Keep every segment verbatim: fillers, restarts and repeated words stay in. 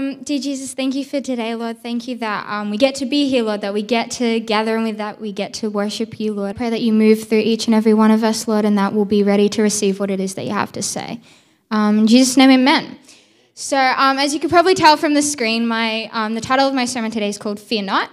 Um, dear Jesus, thank you for today, Lord. Thank you that um, we get to be here, Lord, that we get to gather and with that we get to worship you, Lord. I pray that you move through each and every one of us, Lord, and that we'll be ready to receive what it is that you have to say. Um, in Jesus' name, amen. So um, as you can probably tell from the screen, my um, the title of my sermon today is called Fear Not.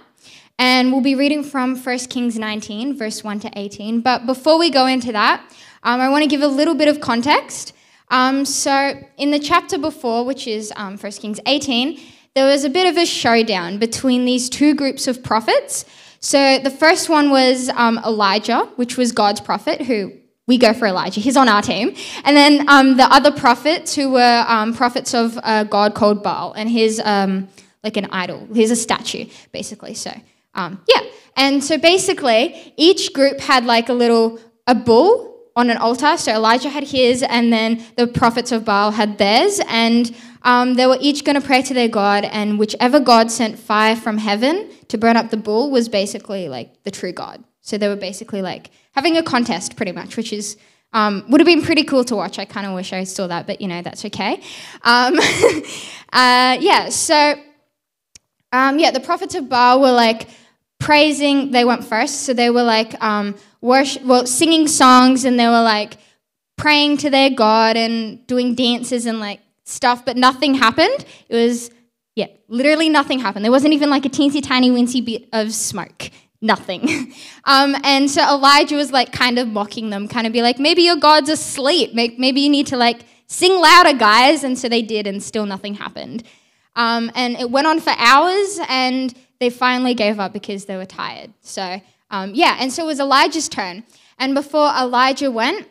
And we'll be reading from First Kings nineteen, verse one to eighteen. But before we go into that, um, I want to give a little bit of context. Um, so in the chapter before, which is um, First Kings eighteen, there was a bit of a showdown between these two groups of prophets. So the first one was um, Elijah, which was God's prophet, who we go for Elijah. He's on our team. And then um, the other prophets who were um, prophets of a god called Baal, and he's um, like an idol. He's a statue, basically. So um, yeah. And so basically each group had like a little, a bull on an altar. So Elijah had his, and then the prophets of Baal had theirs, and um, they were each going to pray to their god, and whichever god sent fire from heaven to burn up the bull was basically like the true god. So they were basically like having a contest pretty much, which is um, would have been pretty cool to watch. I kind of wish I saw that, but you know, that's okay. Um, uh, yeah, so um, yeah, the prophets of Baal were like praising, they went first, so they were like um, worship, well, singing songs, and they were like praying to their god and doing dances and like stuff, but nothing happened. It was, yeah, literally nothing happened. There wasn't even like a teensy tiny wincy bit of smoke, nothing. um, and so Elijah was like kind of mocking them, kind of be like, maybe your god's asleep, maybe you need to like sing louder, guys. And so they did, and still nothing happened. Um, and it went on for hours, and they finally gave up because they were tired. So um, yeah, and so it was Elijah's turn. And before Elijah went,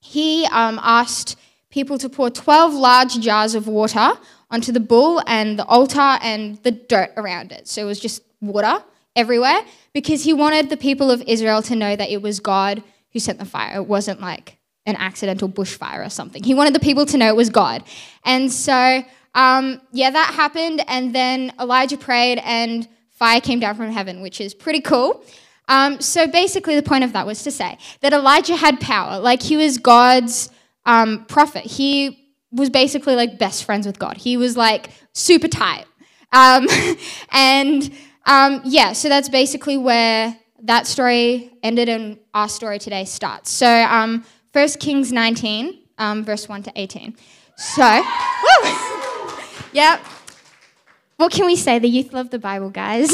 he um, asked people to pour twelve large jars of water onto the bull and the altar and the dirt around it. So it was just water everywhere, because he wanted the people of Israel to know that it was God who sent the fire. It wasn't like an accidental bushfire or something. He wanted the people to know it was God. And so Um, yeah, that happened, and then Elijah prayed, and fire came down from heaven, which is pretty cool. Um, so basically the point of that was to say that Elijah had power. Like, he was God's um, prophet. He was basically like best friends with God. He was like super tight. Um, and um, yeah, so that's basically where that story ended and our story today starts. So um, First Kings nineteen, um, verse one to eighteen. So, woo! Yep. What can we say? The youth love the Bible, guys.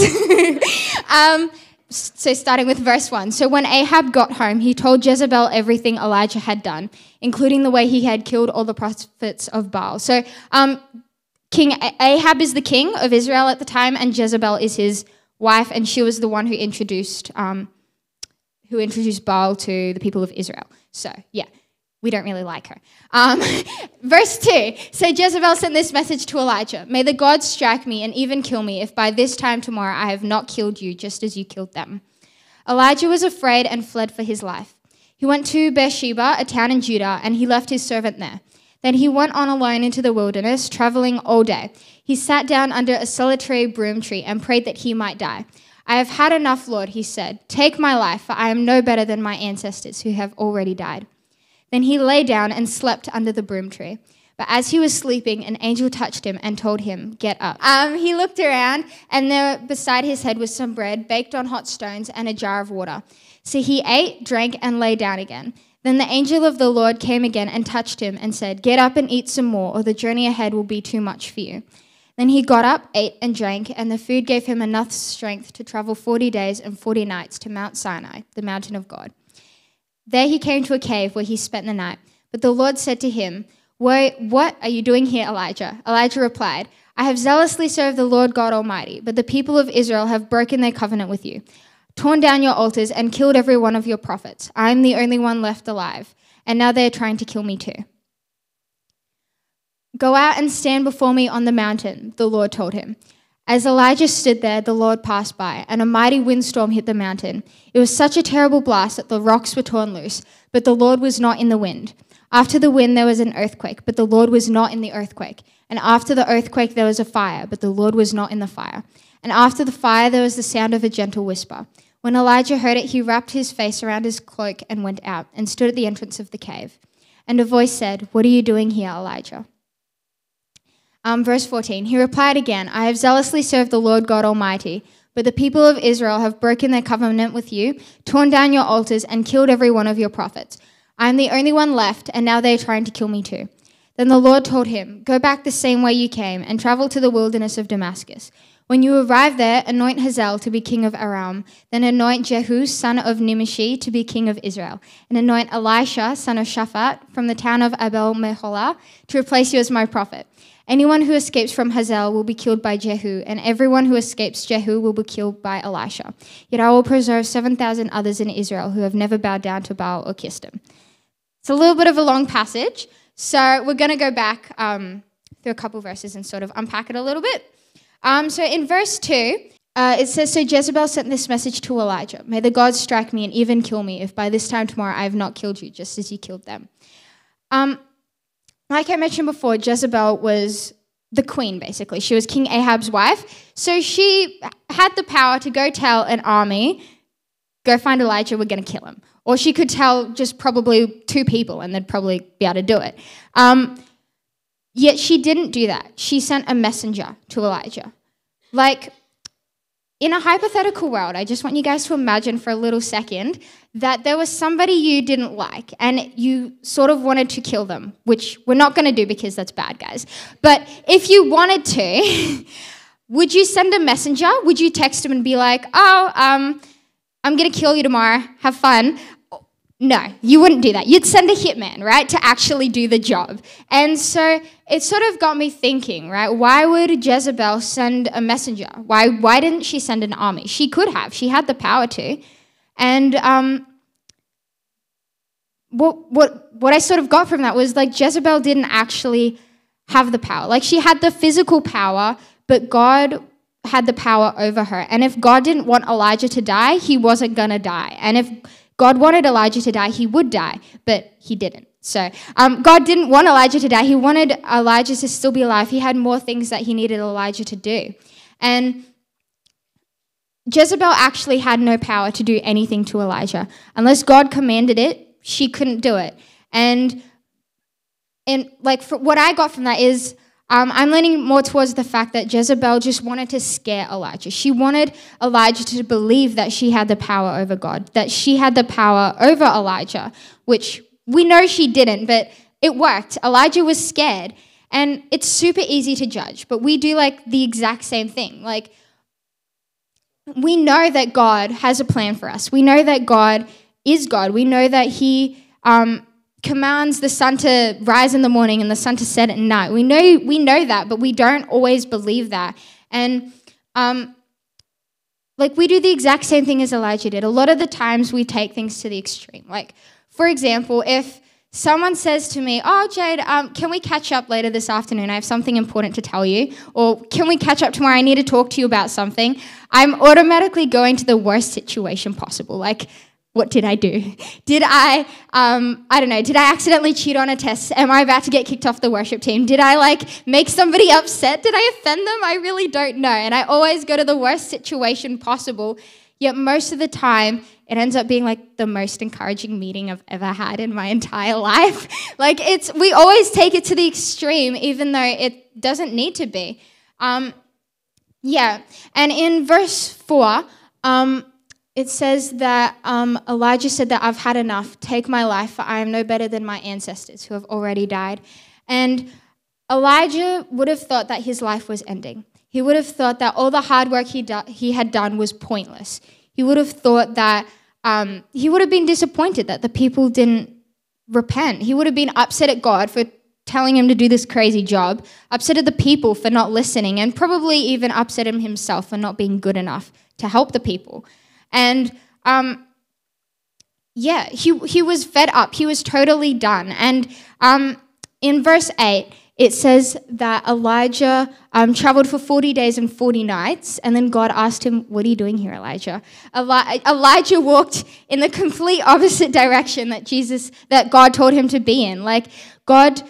um, so starting with verse one. So when Ahab got home, he told Jezebel everything Elijah had done, including the way he had killed all the prophets of Baal. So um, King Ahab is the king of Israel at the time, and Jezebel is his wife, and she was the one who introduced, um, who introduced Baal to the people of Israel. So yeah. We don't really like her. Um, verse two, so Jezebel sent this message to Elijah. May the gods strike me and even kill me if by this time tomorrow I have not killed you just as you killed them. Elijah was afraid and fled for his life. He went to Beersheba, a town in Judah, and he left his servant there. Then he went on alone into the wilderness, traveling all day. He sat down under a solitary broom tree and prayed that he might die. I have had enough, Lord, he said. Take my life, for I am no better than my ancestors who have already died. Then he lay down and slept under the broom tree. But as he was sleeping, an angel touched him and told him, get up. Um, he looked around, and there beside his head was some bread baked on hot stones and a jar of water. So he ate, drank, and lay down again. Then the angel of the Lord came again and touched him and said, get up and eat some more, or the journey ahead will be too much for you. Then he got up, ate, and drank, and the food gave him enough strength to travel forty days and forty nights to Mount Sinai, the mountain of God. There he came to a cave where he spent the night. But the Lord said to him, what are you doing here, Elijah? Elijah replied, I have zealously served the Lord God Almighty, but the people of Israel have broken their covenant with you, torn down your altars, and killed every one of your prophets. I am the only one left alive, and now they are trying to kill me too. Go out and stand before me on the mountain, the Lord told him. As Elijah stood there, the Lord passed by, and a mighty windstorm hit the mountain. It was such a terrible blast that the rocks were torn loose, but the Lord was not in the wind. After the wind, there was an earthquake, but the Lord was not in the earthquake. And after the earthquake, there was a fire, but the Lord was not in the fire. And after the fire, there was the sound of a gentle whisper. When Elijah heard it, he wrapped his face around his cloak and went out and stood at the entrance of the cave. And a voice said, what are you doing here, Elijah? Um, verse fourteen, he replied again, I have zealously served the Lord God Almighty, but the people of Israel have broken their covenant with you, torn down your altars, and killed every one of your prophets. I am the only one left, and now they are trying to kill me too. Then the Lord told him, go back the same way you came, and travel to the wilderness of Damascus. When you arrive there, anoint Hazael to be king of Aram, then anoint Jehu, son of Nimshi, to be king of Israel, and anoint Elisha, son of Shaphat, from the town of Abel-Meholah, to replace you as my prophet. Anyone who escapes from Hazael will be killed by Jehu, and everyone who escapes Jehu will be killed by Elisha. Yet I will preserve seven thousand others in Israel who have never bowed down to Baal or kissed him. It's a little bit of a long passage, so we're going to go back um, through a couple verses and sort of unpack it a little bit. Um, so in verse two, uh, it says, so Jezebel sent this message to Elijah, may the gods strike me and even kill me if by this time tomorrow I have not killed you, just as you killed them. Um... Like I mentioned before, Jezebel was the queen, basically. She was King Ahab's wife. So she had the power to go tell an army, go find Elijah, we're going to kill him. Or she could tell just probably two people and they'd probably be able to do it. Um, yet she didn't do that. She sent a messenger to Elijah. Like, in a hypothetical world, I just want you guys to imagine for a little second that there was somebody you didn't like and you sort of wanted to kill them, which we're not going to do because that's bad, guys. But if you wanted to, would you send a messenger? Would you text him and be like, oh, um, I'm going to kill you tomorrow. Have fun. No, you wouldn't do that. You'd send a hitman, right, to actually do the job. And so it sort of got me thinking, right, why would Jezebel send a messenger? Why, why didn't she send an army? She could have. She had the power to. And um, what, what, what I sort of got from that was, like, Jezebel didn't actually have the power. Like, she had the physical power, but God had the power over her. And if God didn't want Elijah to die, he wasn't going to die. And if God wanted Elijah to die, he would die, but he didn't. So um, God didn't want Elijah to die. He wanted Elijah to still be alive. He had more things that he needed Elijah to do. And Jezebel actually had no power to do anything to Elijah. Unless God commanded it, she couldn't do it. And, and like, for what I got from that is, Um, I'm leaning more towards the fact that Jezebel just wanted to scare Elijah. She wanted Elijah to believe that she had the power over God, that she had the power over Elijah, which we know she didn't, but it worked. Elijah was scared, and it's super easy to judge, but we do, like, the exact same thing. Like, we know that God has a plan for us. We know that God is God. We know that he... Um, commands the sun to rise in the morning and the sun to set at night. We know we know that, but we don't always believe that. And um, like we do the exact same thing as Elijah did. A lot of the times we take things to the extreme. Like, for example, if someone says to me, oh, Jade, um, can we catch up later this afternoon? I have something important to tell you. Or can we catch up tomorrow? I need to talk to you about something. I'm automatically going to the worst situation possible. Like, what did I do? Did I, um, I don't know, did I accidentally cheat on a test? Am I about to get kicked off the worship team? Did I, like, make somebody upset? Did I offend them? I really don't know. And I always go to the worst situation possible, yet most of the time it ends up being, like, the most encouraging meeting I've ever had in my entire life. Like, it's, we always take it to the extreme, even though it doesn't need to be. Um, yeah, and in verse four, um, it says that um, Elijah said that I've had enough, take my life, for I am no better than my ancestors who have already died. And Elijah would have thought that his life was ending. He would have thought that all the hard work he, do he had done was pointless. He would have thought that um, he would have been disappointed that the people didn't repent. He would have been upset at God for telling him to do this crazy job, upset at the people for not listening, and probably even upset him himself for not being good enough to help the people. And, um, yeah, he, he was fed up. He was totally done. And um, in verse eight, it says that Elijah um, traveled for forty days and forty nights. And then God asked him, what are you doing here, Elijah? Eli Elijah walked in the complete opposite direction that Jesus, that God told him to be in. Like, God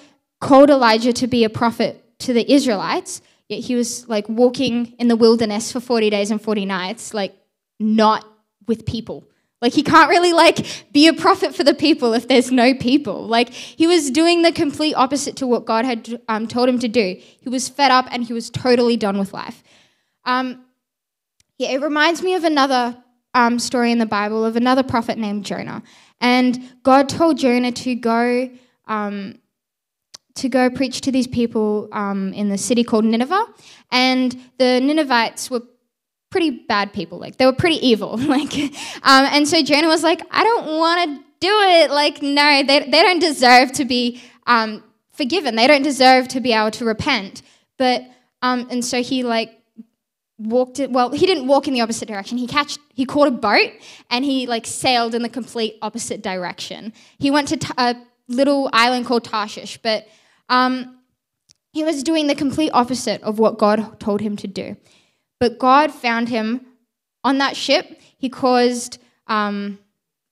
called Elijah to be a prophet to the Israelites, yet he was, like, walking in the wilderness for forty days and forty nights, like, not with people, Like, he can't really, like, be a prophet for the people if there's no people. Like, he was doing the complete opposite to what God had um, told him to do. He was fed up and he was totally done with life. Um, yeah, it reminds me of another um, story in the Bible of another prophet named Jonah. And God told Jonah to go um, to go preach to these people um, in the city called Nineveh. And the Ninevites were pretty bad people, like they were pretty evil, like um and so Jonah was like, I don't want to do it, like no, they, they don't deserve to be um forgiven, they don't deserve to be able to repent. But um and so he like walked it well he didn't walk in the opposite direction, he catched he caught a boat and he like sailed in the complete opposite direction. He went to t- a little island called Tarshish, but um he was doing the complete opposite of what God told him to do. But God found him on that ship. He caused, um,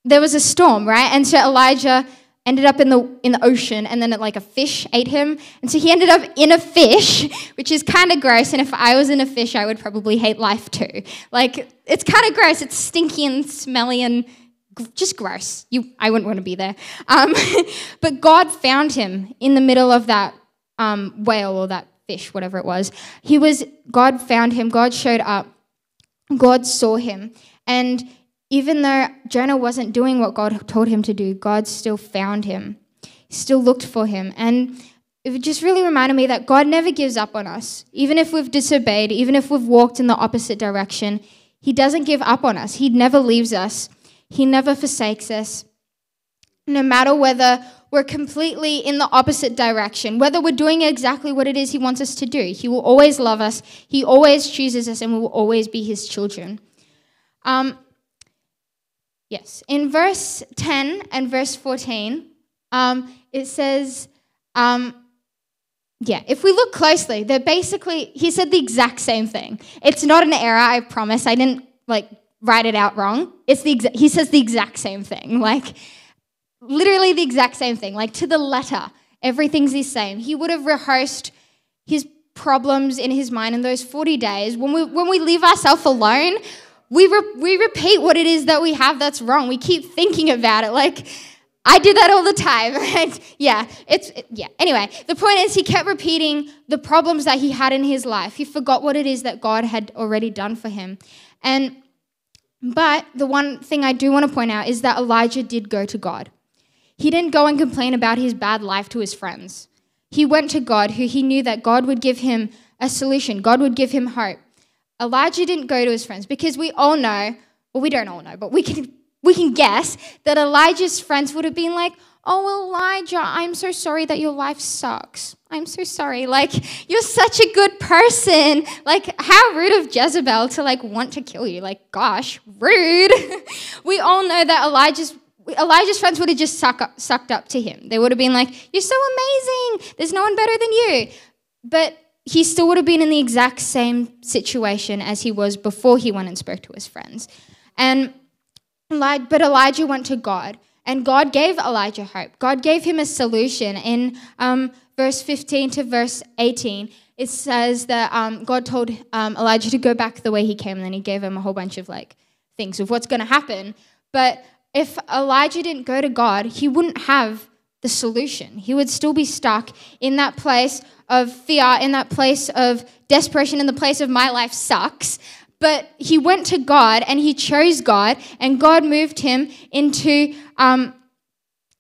there was a storm, right? And so Elijah ended up in the in the ocean, and then it, like a fish ate him. And so he ended up in a fish, which is kind of gross. And if I was in a fish, I would probably hate life too. Like, it's kind of gross. It's stinky and smelly and g- just gross. You, I wouldn't want to be there. Um, but God found him in the middle of that um, whale or that fish, whatever it was. He was, God found him, God showed up, God saw him. And even though Jonah wasn't doing what God told him to do, God still found him, still looked for him. And it just really reminded me that God never gives up on us. Even if we've disobeyed, even if we've walked in the opposite direction, he doesn't give up on us. He never leaves us. He never forsakes us. No matter whether we're completely in the opposite direction, whether we're doing exactly what it is he wants us to do, he will always love us. He always chooses us, and we will always be his children. Um, yes, in verse ten and verse fourteen, um, it says, um, yeah, if we look closely, they're basically, he said the exact same thing. It's not an error, I promise. I didn't, like, write it out wrong. It's the exa- he says the exact same thing, like, literally the exact same thing, like to the letter. Everything's the same. He would have rehearsed his problems in his mind in those forty days. When we when we leave ourselves alone, we re- we repeat what it is that we have that's wrong. We keep thinking about it. Like, I do that all the time. Right? Yeah. It's it, yeah. Anyway, the point is he kept repeating the problems that he had in his life. He forgot what it is that God had already done for him. And but the one thing I do want to point out is that Elijah did go to God. He didn't go and complain about his bad life to his friends. He went to God, who he knew that God would give him a solution. God would give him hope. Elijah didn't go to his friends because we all know, well, we don't all know, but we can we can guess that Elijah's friends would have been like, oh, Elijah, I'm so sorry that your life sucks. I'm so sorry. Like, you're such a good person. Like, how rude of Jezebel to, like, want to kill you. Like, gosh, rude. We all know that Elijah's Elijah's friends would have just suck up, sucked up to him. They would have been like, you're so amazing. There's no one better than you. But he still would have been in the exact same situation as he was before he went and spoke to his friends. And But Elijah went to God, and God gave Elijah hope. God gave him a solution. In um, verse fifteen to verse eighteen, it says that um, God told um, Elijah to go back the way he came, and then he gave him a whole bunch of like things of what's going to happen. But if Elijah didn't go to God, he wouldn't have the solution. He would still be stuck in that place of fear, in that place of desperation, in the place of my life sucks. But he went to God, and he chose God, and God moved him into um,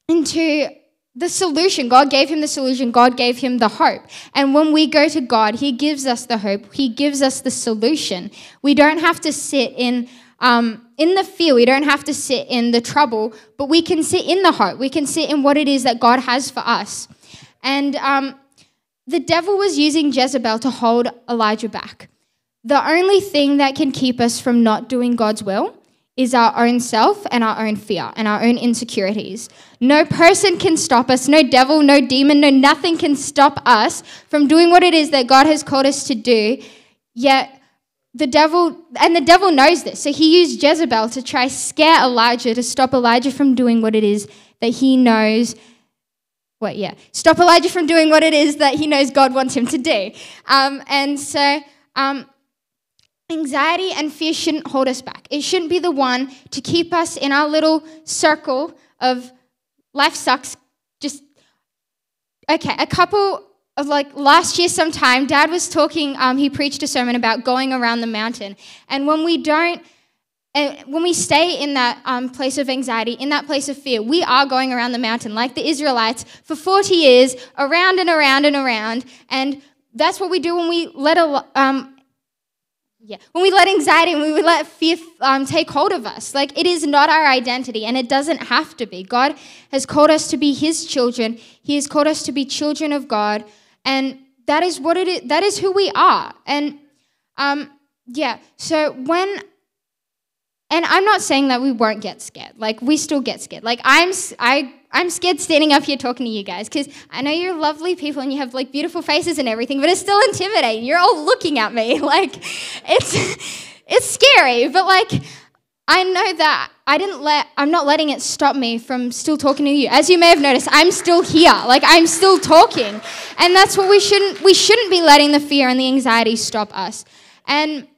into the solution. God gave him the solution. God gave him the hope. And when we go to God, he gives us the hope. He gives us the solution. We don't have to sit in Um, in the fear, we don't have to sit in the trouble, but we can sit in the hope. We can sit in what it is that God has for us. And um, the devil was using Jezebel to hold Elijah back. The only thing that can keep us from not doing God's will is our own self and our own fear and our own insecurities. No person can stop us, no devil, no demon, no nothing can stop us from doing what it is that God has called us to do, yet The devil, and the devil knows this, so he used Jezebel to try scare Elijah, to stop Elijah from doing what it is that he knows, what, yeah, stop Elijah from doing what it is that he knows God wants him to do. Um, and so um, Anxiety and fear shouldn't hold us back. It shouldn't be the one to keep us in our little circle of life sucks. Just, okay, a couple of like last year sometime, Dad was talking, um, he preached a sermon about going around the mountain. And when we don't, and when we stay in that um, place of anxiety, in that place of fear, we are going around the mountain like the Israelites for forty years, around and around and around. And that's what we do when we let a, um, yeah, when we let anxiety and we let fear um, take hold of us. Like, it is not our identity, and it doesn't have to be. God has called us to be His children. He has called us to be children of God, and that is what it is. That is who we are. And um, yeah, so when. And I'm not saying that we won't get scared. Like, we still get scared. Like, I'm, I, I'm scared standing up here talking to you guys because I know you're lovely people and you have, like, beautiful faces and everything, but it's still intimidating. You're all looking at me. Like, it's, it's scary. But, like, I know that I didn't let, I'm not letting it stop me from still talking to you. As you may have noticed, I'm still here. Like, I'm still talking. And that's what we shouldn't, we shouldn't be letting the fear and the anxiety stop us. And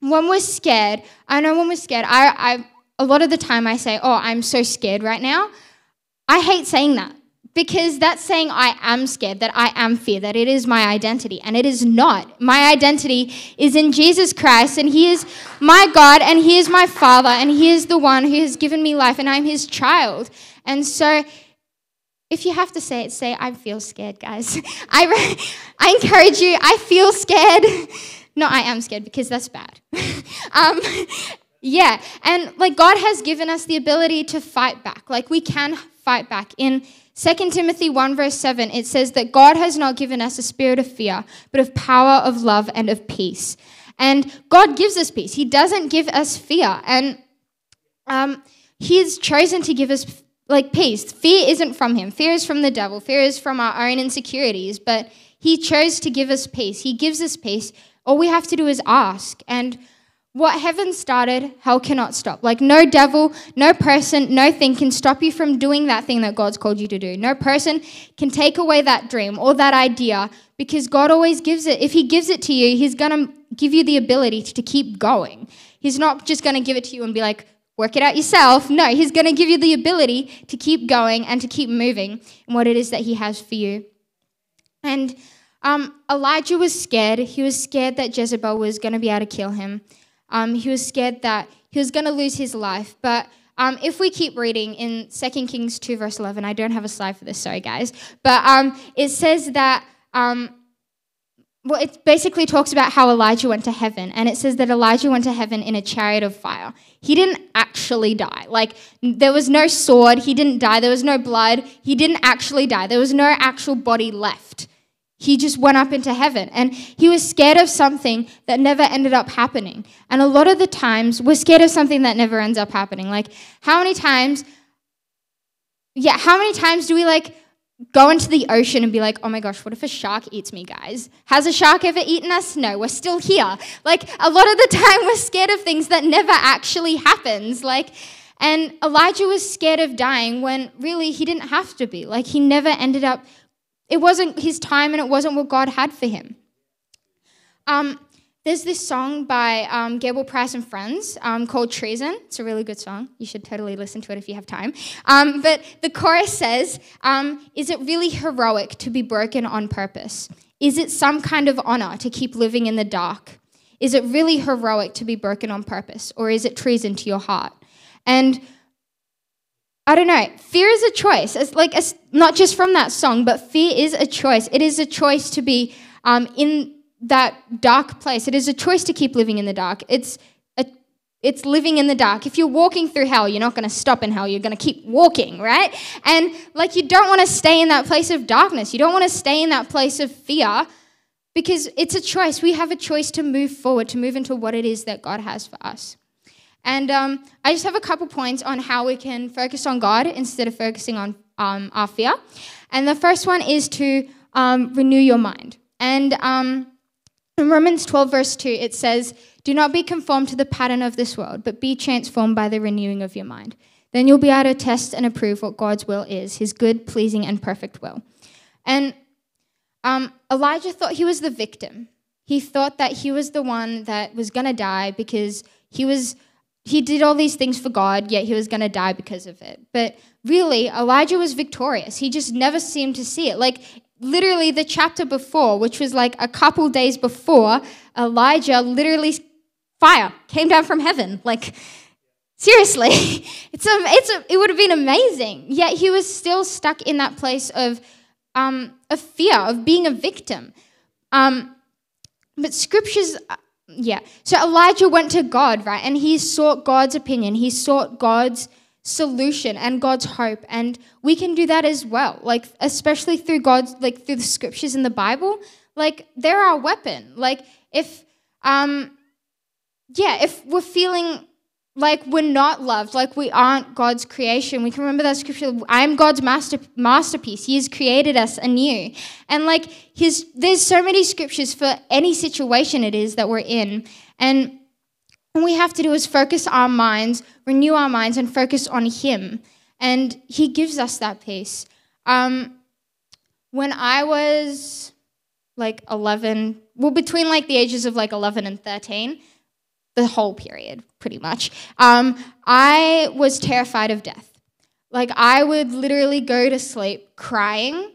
when we're scared, I know when we're scared, I, I a lot of the time I say, oh, I'm so scared right now. I hate saying that because that's saying I am scared, that I am fear, that it is my identity, and it is not. My identity is in Jesus Christ, and He is my God, and He is my Father, and He is the one who has given me life, and I'm His child. And so if you have to say it, say, I feel scared, guys. I, I encourage you, I feel scared. No, I am scared because that's bad. um, yeah, and like God has given us the ability to fight back. Like we can fight back. In Second Timothy one verse seven, it says that God has not given us a spirit of fear, but of power, of love, and of peace. And God gives us peace. He doesn't give us fear. And um, He has chosen to give us like peace. Fear isn't from Him. Fear is from the devil. Fear is from our own insecurities. But He chose to give us peace. He gives us peace. All we have to do is ask. And what heaven started, hell cannot stop. Like no devil, no person, no thing can stop you from doing that thing that God's called you to do. No person can take away that dream or that idea because God always gives it. If He gives it to you, He's going to give you the ability to keep going. He's not just going to give it to you and be like, work it out yourself. No, He's going to give you the ability to keep going and to keep moving in what it is that He has for you. And Um, Elijah was scared. He was scared that Jezebel was going to be able to kill him. Um, he was scared that he was going to lose his life. But um, if we keep reading in Second Kings two verse eleven, I don't have a slide for this, sorry guys. But um, it says that, um, well, it basically talks about how Elijah went to heaven. And it says that Elijah went to heaven in a chariot of fire. He didn't actually die. Like there was no sword. He didn't die. There was no blood. He didn't actually die. There was no actual body left. He just went up into heaven, and he was scared of something that never ended up happening. And a lot of the times, we're scared of something that never ends up happening. Like, how many times, yeah, how many times do we, like, go into the ocean and be like, oh my gosh, what if a shark eats me, guys? Has a shark ever eaten us? No, we're still here. Like, a lot of the time, we're scared of things that never actually happens. Like, and Elijah was scared of dying when, really, he didn't have to be. Like, he never ended up... It wasn't his time, and it wasn't what God had for him. Um, there's this song by um, Gable Price and Friends um, called Treason. It's a really good song. You should totally listen to it if you have time. Um, but the chorus says, um, is it really heroic to be broken on purpose? Is it some kind of honor to keep living in the dark? Is it really heroic to be broken on purpose? Or is it treason to your heart? And I don't know. Fear is a choice. It's like it's not just from that song, but fear is a choice. It is a choice to be um, in that dark place. It is a choice to keep living in the dark. It's a, it's living in the dark. If you're walking through hell, you're not going to stop in hell. You're going to keep walking, right? And like you don't want to stay in that place of darkness. You don't want to stay in that place of fear because it's a choice. We have a choice to move forward, to move into what it is that God has for us. And um, I just have a couple points on how we can focus on God instead of focusing on um, our fear. And the first one is to um, renew your mind. And um, in Romans twelve verse two, it says, do not be conformed to the pattern of this world, but be transformed by the renewing of your mind. Then you'll be able to test and approve what God's will is, His good, pleasing, and perfect will. And um, Elijah thought he was the victim. He thought that he was the one that was going to die because he was he did all these things for God, yet he was going to die because of it. But really, Elijah was victorious. He just never seemed to see it. Like, literally the chapter before, which was like a couple days before, Elijah literally, fire came down from heaven. Like, seriously, it's a, it's a, it would have been amazing. Yet he was still stuck in that place of, um, of fear, of being a victim. Um, but scriptures, yeah. So Elijah went to God, right? And he sought God's opinion. He sought God's solution and God's hope. And we can do that as well. Like, especially through God's, like through the scriptures in the Bible, like they're our weapon. Like if, um, yeah, if we're feeling like we're not loved, like we aren't God's creation, we can remember that scripture, I am God's master, masterpiece. He has created us anew. And like his, there's so many scriptures for any situation it is that we're in. And all we have to do is focus our minds, renew our minds and focus on him. And he gives us that peace. Um, when I was like eleven, well, between like the ages of like eleven and thirteen, the whole period, pretty much. Um, I was terrified of death. Like, I would literally go to sleep crying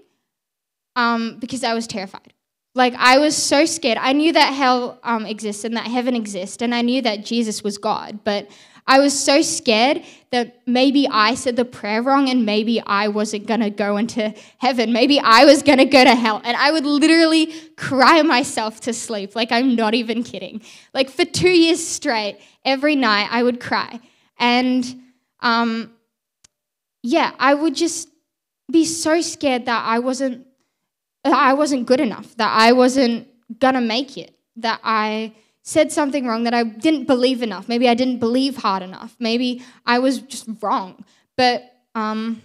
um, because I was terrified. Like, I was so scared. I knew that hell um, exists and that heaven exists, and I knew that Jesus was God, but I was so scared that maybe I said the prayer wrong and maybe I wasn't going to go into heaven. Maybe I was going to go to hell. And I would literally cry myself to sleep. Like, I'm not even kidding. Like, for two years straight, every night I would cry. And, um, yeah, I would just be so scared that I wasn't, that I wasn't good enough, that I wasn't going to make it, that I said something wrong, that I didn't believe enough. Maybe I didn't believe hard enough. Maybe I was just wrong. But, um,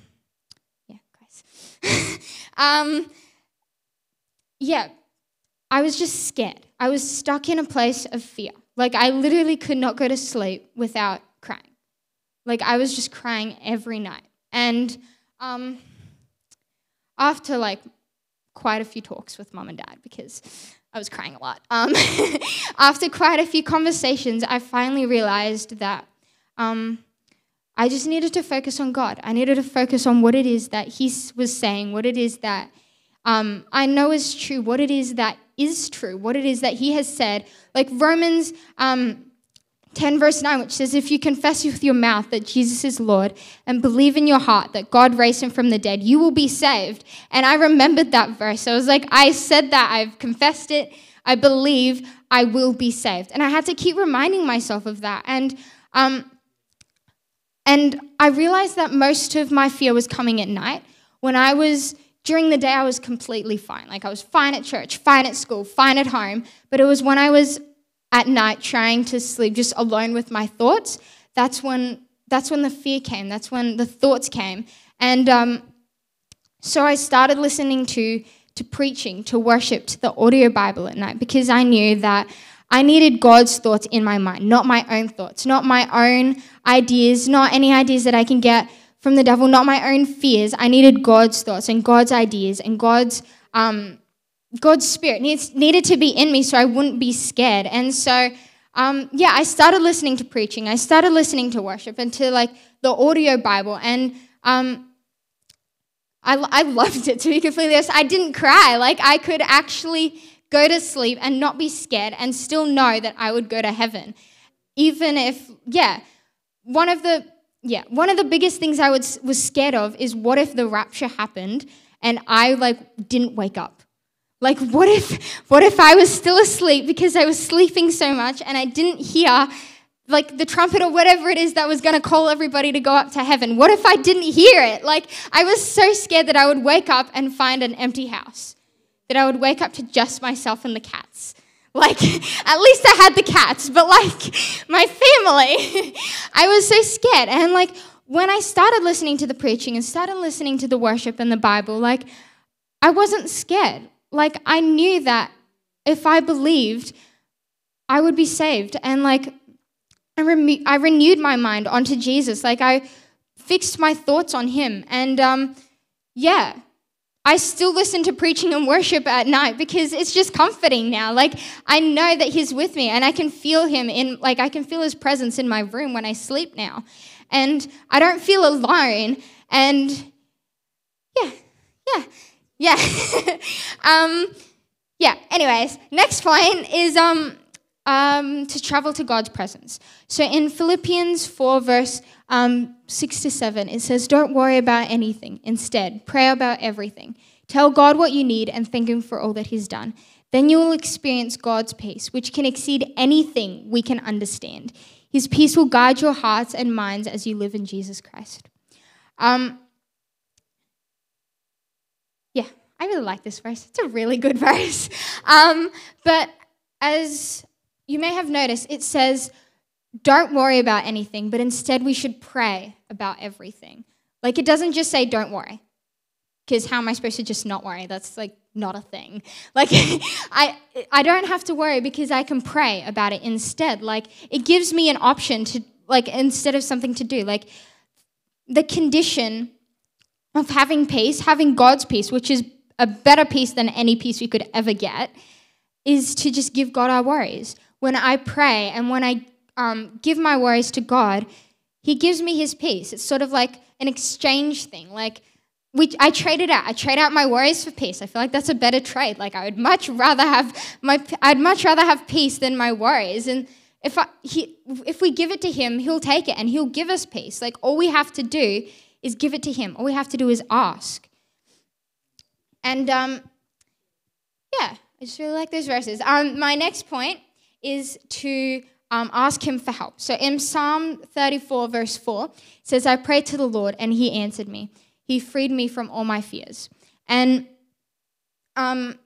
yeah, guys. um, yeah, I was just scared. I was stuck in a place of fear. Like, I literally could not go to sleep without crying. Like, I was just crying every night. And um, after, like, quite a few talks with mum and dad, because I was crying a lot. Um, after quite a few conversations, I finally realized that um, I just needed to focus on God. I needed to focus on what it is that he was saying, what it is that um, I know is true, what it is that is true, what it is that he has said. Like Romans um, ten verse nine, which says, if you confess with your mouth that Jesus is Lord and believe in your heart that God raised him from the dead, you will be saved. And I remembered that verse. I was like, I said that, I've confessed it, I believe I will be saved. And I had to keep reminding myself of that. And, um, and I realized that most of my fear was coming at night. When I was, during the day, I was completely fine. Like I was fine at church, fine at school, fine at home. But it was when I was at night trying to sleep, just alone with my thoughts, that's when that's when the fear came. That's when the thoughts came. And um, so I started listening to, to preaching, to worship, to the audio Bible at night because I knew that I needed God's thoughts in my mind, not my own thoughts, not my own ideas, not any ideas that I can get from the devil, not my own fears. I needed God's thoughts and God's ideas and God's um God's spirit needs, needed to be in me so I wouldn't be scared. And so, um, yeah, I started listening to preaching. I started listening to worship and to, like, the audio Bible. And um, I, I loved it, to be completely honest. I didn't cry. Like, I could actually go to sleep and not be scared and still know that I would go to heaven. Even if, yeah, one of the, yeah, one of the biggest things I would, was scared of is what if the rapture happened and I, like, didn't wake up? Like, what if what if I was still asleep because I was sleeping so much and I didn't hear, like, the trumpet or whatever it is that was going to call everybody to go up to heaven? What if I didn't hear it? Like, I was so scared that I would wake up and find an empty house, that I would wake up to just myself and the cats. Like, at least I had the cats, but, like, my family. I was so scared. And, like, when I started listening to the preaching and started listening to the worship and the Bible, like, I wasn't scared. Like, I knew that if I believed, I would be saved. And, like, I, re- I renewed my mind onto Jesus. Like, I fixed my thoughts on him. And, um, yeah, I still listen to preaching and worship at night because it's just comforting now. Like, I know that he's with me and I can feel him in, like, I can feel his presence in my room when I sleep now. And I don't feel alone. And yeah, yeah, yeah. um, yeah, anyways, next point is um, um, to travel to God's presence. So in Philippians four, verse um, six to seven, it says, "Don't worry about anything. Instead, pray about everything. Tell God what you need and thank him for all that he's done. Then you will experience God's peace, which can exceed anything we can understand. His peace will guide your hearts and minds as you live in Jesus Christ." Um, yeah, I really like this verse. It's a really good verse. Um, but as you may have noticed, it says, don't worry about anything, but instead we should pray about everything. Like, it doesn't just say don't worry, because how am I supposed to just not worry? That's like not a thing. Like, I, I don't have to worry because I can pray about it instead. Like, it gives me an option to, like, instead of something to do. Like, the condition of having peace, having God's peace, which is a better peace than any peace we could ever get, is to just give God our worries. When I pray and when I um, give my worries to God, he gives me his peace. It's sort of like an exchange thing. Like, we, I trade it out. I trade out my worries for peace. I feel like that's a better trade. Like, I would much rather have my, I'd much rather have peace than my worries. And If, I, he, if we give it to him, he'll take it and he'll give us peace. Like, all we have to do is give it to him. All we have to do is ask. And, um, yeah, I just really like those verses. Um, my next point is to um, ask him for help. So in Psalm thirty-four, verse four, it says, "I prayed to the Lord and he answered me. He freed me from all my fears." And, um,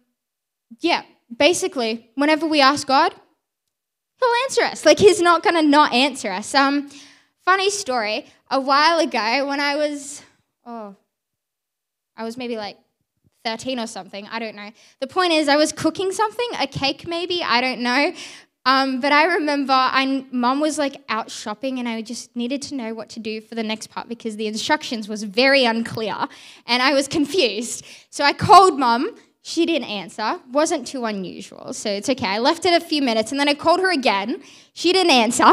yeah, basically, whenever we ask God, he'll answer us. Like, he's not going to not answer us. Um, funny story, a while ago when I was, oh, I was maybe like thirteen or something. I don't know. The point is I was cooking something, a cake maybe, I don't know. Um, but I remember I, Mum was like out shopping and I just needed to know what to do for the next part because the instructions was very unclear and I was confused. So I called Mum. She didn't answer. Wasn't too unusual, so it's okay. I left it a few minutes, and then I called her again. She didn't answer.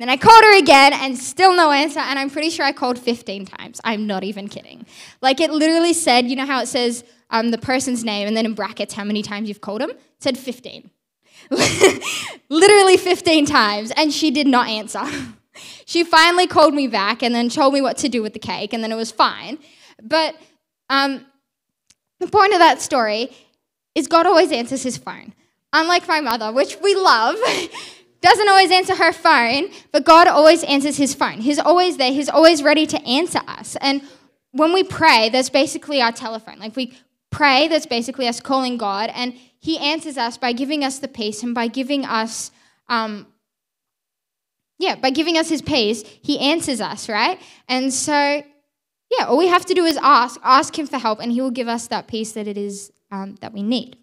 Then I called her again, and still no answer, and I'm pretty sure I called fifteen times. I'm not even kidding. Like, it literally said, you know how it says um, the person's name, and then in brackets how many times you've called them? It said fifteen. Literally fifteen times, and she did not answer. She finally called me back and then told me what to do with the cake, and then it was fine. But um. The point of that story is God always answers his phone. Unlike my mother, which we love, doesn't always answer her phone, but God always answers his phone. He's always there. He's always ready to answer us. And when we pray, that's basically our telephone. Like, we pray, that's basically us calling God, and he answers us by giving us the peace and by giving us, um, yeah, by giving us his peace, he answers us, right? And so, yeah, all we have to do is ask, ask him for help, and he will give us that peace that it is um, that we need.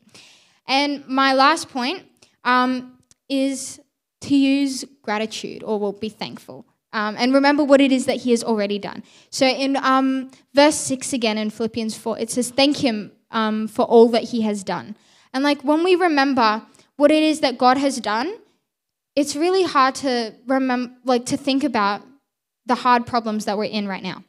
And my last point um, is to use gratitude, or we'll be thankful. Um, and remember what it is that he has already done. So in um, verse six again in Philippians four, it says, "Thank him um, for all that he has done." And like, when we remember what it is that God has done, it's really hard to remember, like, to think about the hard problems that we're in right now.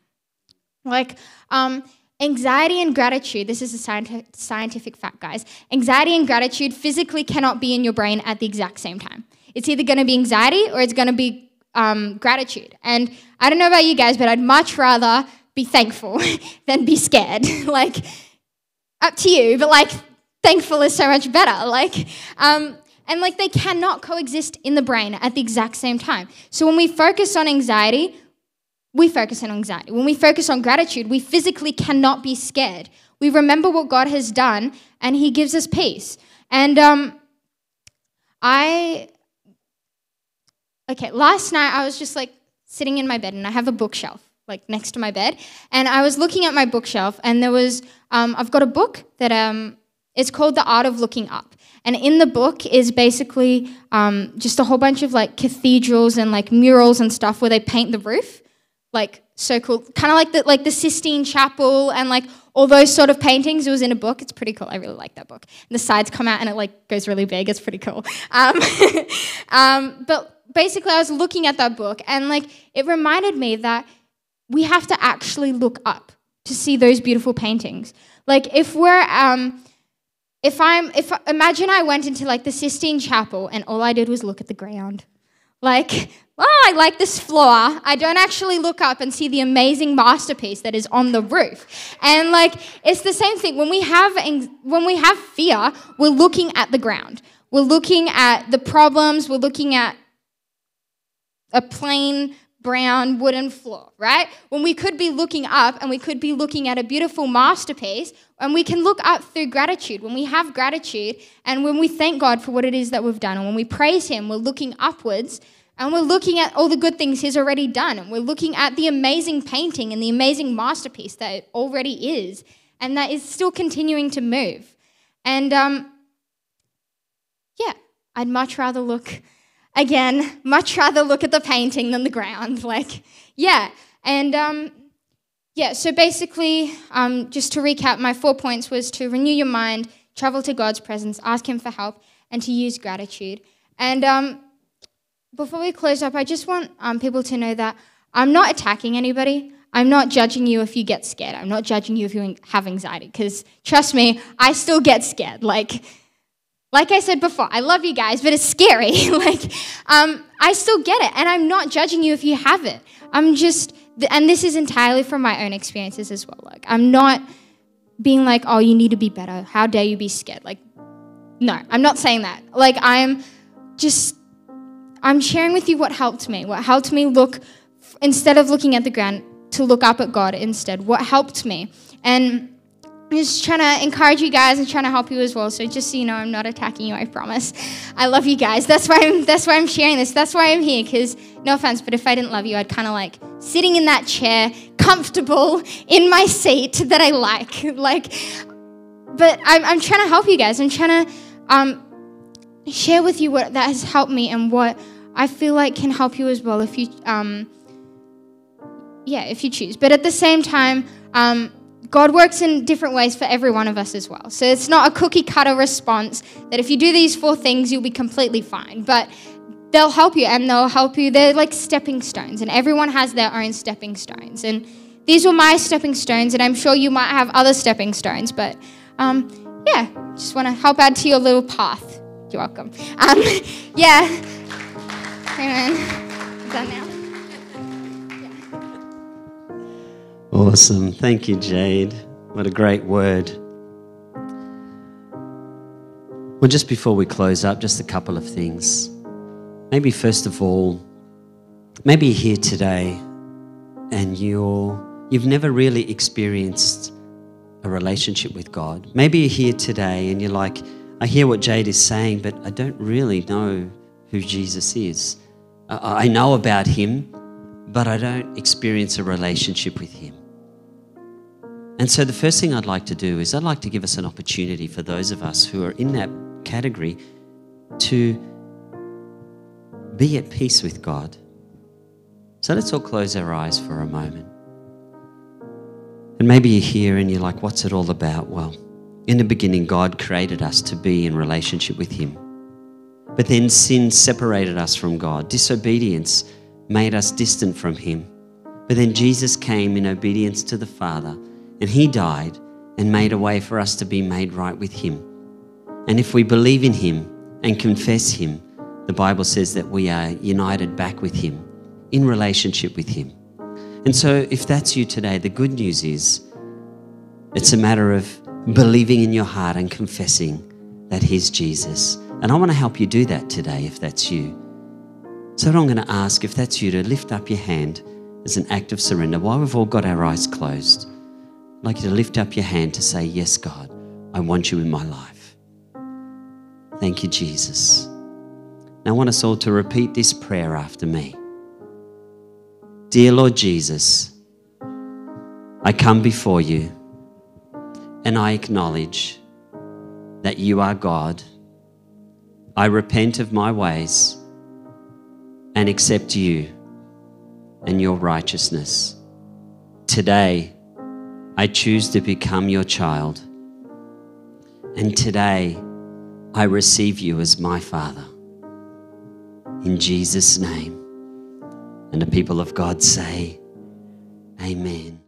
Like, um, anxiety and gratitude, this is a scientific, scientific fact, guys. Anxiety and gratitude physically cannot be in your brain at the exact same time. It's either going to be anxiety or it's going to be um, gratitude. And I don't know about you guys, but I'd much rather be thankful than be scared. Like, up to you, but like, thankful is so much better. Like, um, and like, they cannot coexist in the brain at the exact same time. So when we focus on anxiety, we focus on anxiety. When we focus on gratitude, we physically cannot be scared. We remember what God has done, and he gives us peace. And um, I, okay, last night I was just like sitting in my bed, and I have a bookshelf like next to my bed, and I was looking at my bookshelf, and there was, um, I've got a book that um, it's called The Art of Looking Up. And in the book is basically um, just a whole bunch of like cathedrals and like murals and stuff where they paint the roof like so cool, kind of like the like the Sistine Chapel and like all those sort of paintings. It was in a book. It's pretty cool. I really like that book. And the sides come out and it like goes really big. It's pretty cool. Um, um, but basically, I was looking at that book and like it reminded me that we have to actually look up to see those beautiful paintings. Like if we're um, if I'm if imagine I went into like the Sistine Chapel and all I did was look at the ground, like. Oh, I like this floor. I don't actually look up and see the amazing masterpiece that is on the roof. And like, it's the same thing. When we have when we have fear, we're looking at the ground. We're looking at the problems. We're looking at a plain brown wooden floor, right? When we could be looking up and we could be looking at a beautiful masterpiece, and we can look up through gratitude. When we have gratitude and when we thank God for what it is that we've done and when we praise Him, we're looking upwards. And we're looking at all the good things He's already done. And we're looking at the amazing painting and the amazing masterpiece that it already is. And that is still continuing to move. And um, yeah, I'd much rather look, again, much rather look at the painting than the ground. Like, yeah. And um, yeah, so basically, um, just to recap, my four points was to renew your mind, travel to God's presence, ask Him for help, and to use gratitude. And um, before we close up, I just want um, people to know that I'm not attacking anybody. I'm not judging you if you get scared. I'm not judging you if you have anxiety, because trust me, I still get scared. Like, like I said before, I love you guys, but it's scary. like, um, I still get it, and I'm not judging you if you have it. I'm just, and this is entirely from my own experiences as well. Like, I'm not being like, oh, you need to be better. How dare you be scared? Like, no, I'm not saying that. Like, I'm just... I'm sharing with you what helped me, what helped me look, instead of looking at the ground, to look up at God instead, what helped me. And I'm just trying to encourage you guys and trying to help you as well. So just so you know, I'm not attacking you, I promise. I love you guys. That's why I'm, that's why I'm sharing this. That's why I'm here, because no offense, but if I didn't love you, I'd kind of like sitting in that chair, comfortable in my seat that I like. like, But I'm, I'm trying to help you guys. I'm trying to um, share with you what that has helped me and what I feel like can help you as well if you, um, yeah, if you choose. But at the same time, um, God works in different ways for every one of us as well. So it's not a cookie cutter response that if you do these four things, you'll be completely fine. But they'll help you and they'll help you. They're like stepping stones, and everyone has their own stepping stones. And these were my stepping stones, and I'm sure you might have other stepping stones. But um, yeah, just want to help add to your little path. You're welcome. Um, yeah. Amen. Done now. Yeah. Awesome. Thank you, Jade. What a great word. Well, just before we close up, just a couple of things. Maybe first of all, maybe you're here today and you're, you've never really experienced a relationship with God. Maybe you're here today and you're like, I hear what Jade is saying, but I don't really know who Jesus is. I know about Him, but I don't experience a relationship with Him. And so the first thing I'd like to do is I'd like to give us an opportunity for those of us who are in that category to be at peace with God. So let's all close our eyes for a moment. And maybe you're here and you're like, what's it all about? Well, in the beginning, God created us to be in relationship with Him. But then sin separated us from God. Disobedience made us distant from Him. But then Jesus came in obedience to the Father, and He died and made a way for us to be made right with Him. And if we believe in Him and confess Him, the Bible says that we are united back with Him, in relationship with Him. And so if that's you today, the good news is it's a matter of believing in your heart and confessing that He's Jesus. And I want to help you do that today if that's you. So I'm going to ask, if that's you, to lift up your hand as an act of surrender. While we've all got our eyes closed, I'd like you to lift up your hand to say, yes, God, I want you in my life. Thank you, Jesus. Now I want us all to repeat this prayer after me. Dear Lord Jesus, I come before you and I acknowledge that you are God. I repent of my ways and accept you and your righteousness. Today, I choose to become your child. And today, I receive you as my Father. In Jesus' name. And the people of God say, Amen.